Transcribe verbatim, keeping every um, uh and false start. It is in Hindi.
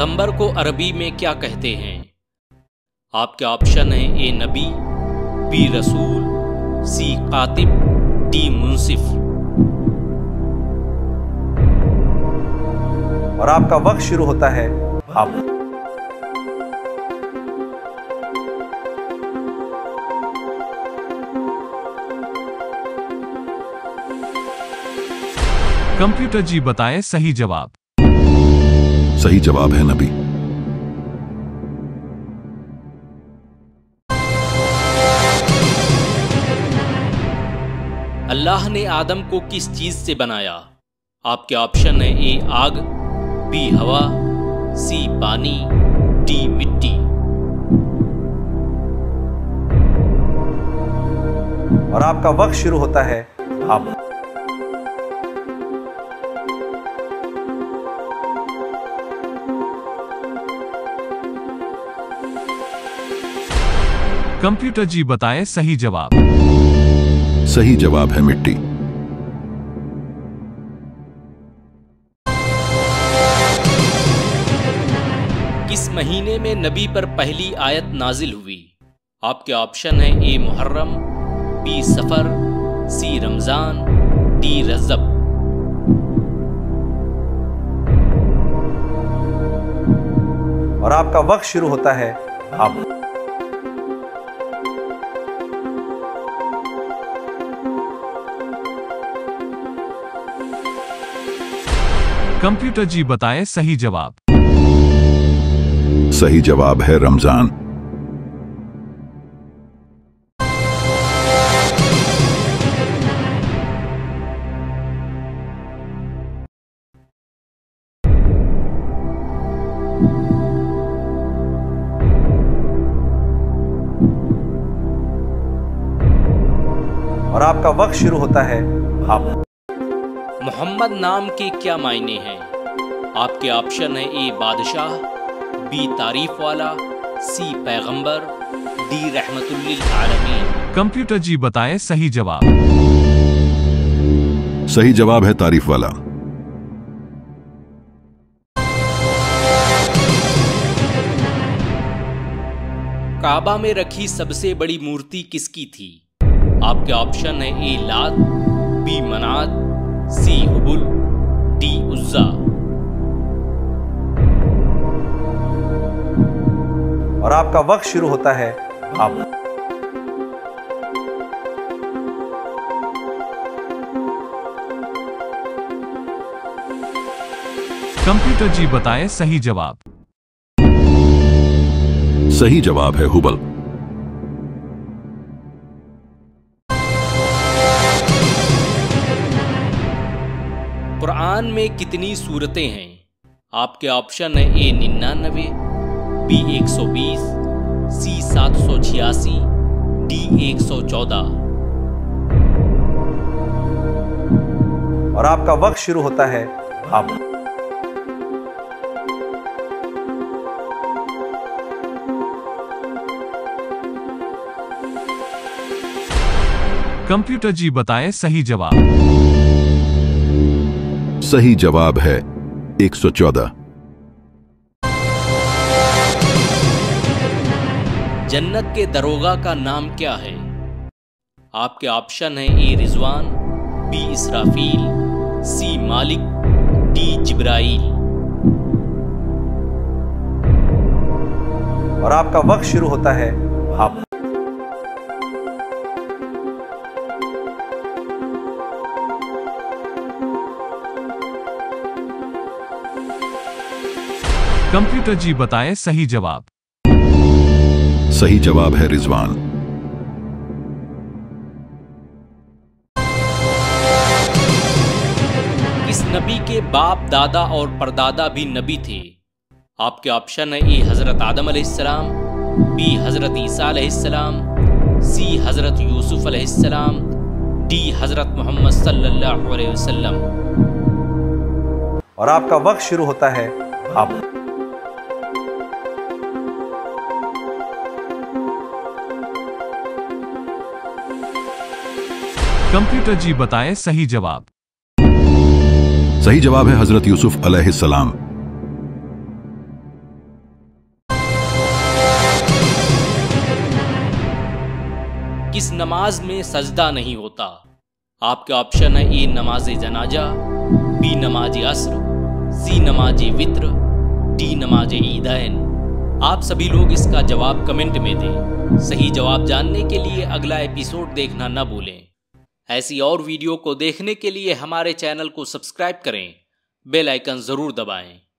पैगंबर को अरबी में क्या कहते हैं? आपके ऑप्शन हैं ए नबी, बी रसूल, सी कातिब, डी मुंसिफ। और आपका वक्त शुरू होता है अब। कंप्यूटर जी बताएं सही जवाब। सही जवाब है नबी। अल्लाह ने आदम को किस चीज से बनाया? आपके ऑप्शन है ए आग, बी हवा, सी पानी, डी मिट्टी। और आपका वक्त शुरू होता है अब। कंप्यूटर जी बताएं सही जवाब। सही जवाब है मिट्टी। किस महीने में नबी पर पहली आयत नाजिल हुई? आपके ऑप्शन हैं A Muharram, B Safar, C Ramzan, D Rajab. और आपका वक्त शुरू होता है अब। कंप्यूटर जी बताएं सही जवाब। सही जवाब है रमजान। और आपका वक्त शुरू होता है अब। मोहम्मद नाम के क्या मायने हैं? आपके ऑप्शन है ए बादशाह, बी तारीफ वाला, सी पैगंबर, डी रहमतुल्लिल आलमीन। कंप्यूटर जी बताएं सही जवाब। सही जवाब है तारीफ वाला। काबा में रखी सबसे बड़ी मूर्ति किसकी थी? आपके ऑप्शन है ए लात, बी मनात, सी हुबुल, डी उज्जा। और आपका वक्त शुरू होता है अब। कंप्यूटर जी बताएं सही जवाब। सही जवाब है हुबल। कुरान में कितनी सूरतें हैं? आपके ऑप्शन है ए निन्यानवे, बी एक सौ बीस, सी सात सौ छियासी, डी एक सौ चौदह। और आपका वक्त शुरू होता है अब। कंप्यूटर जी बताएं सही जवाब। सही जवाब है एक सौ चौदह। जन्नत के दरोगा का नाम क्या है? आपके ऑप्शन है A Rizwan, B Israfil, C Malik, D जिब्राइल। और आपका वक्त शुरू होता है अब। कंप्यूटर जी बताएं सही जवाब। सही जवाब है रिजवान। इस नबी के बाप दादा और परदादा भी नबी थे? आपके ऑप्शन है ए हजरत आदम अलैहिस्सलाम, बी हजरत ईसा अलैहिस्सलाम, सी हजरत यूसुफ अलैहिस्सलाम, डी हजरत मोहम्मद सल्लल्लाहु अलैहि वसल्लम। और आपका वक्त शुरू होता है अब। कंप्यूटर जी बताएं सही जवाब। सही जवाब है हजरत यूसुफ अलैहिस्सलाम। नमाज में सजदा नहीं होता। आपके ऑप्शन है ए नमाज जनाजा, बी नमाज असर, सी नमाज वित्र, डी नमाज ईदैन। आप सभी लोग इसका जवाब कमेंट में दें। सही जवाब जानने के लिए अगला एपिसोड देखना न भूलें। ऐसी और वीडियो को देखने के लिए हमारे चैनल को सब्सक्राइब करें, बेल आइकन ज़रूर दबाएं।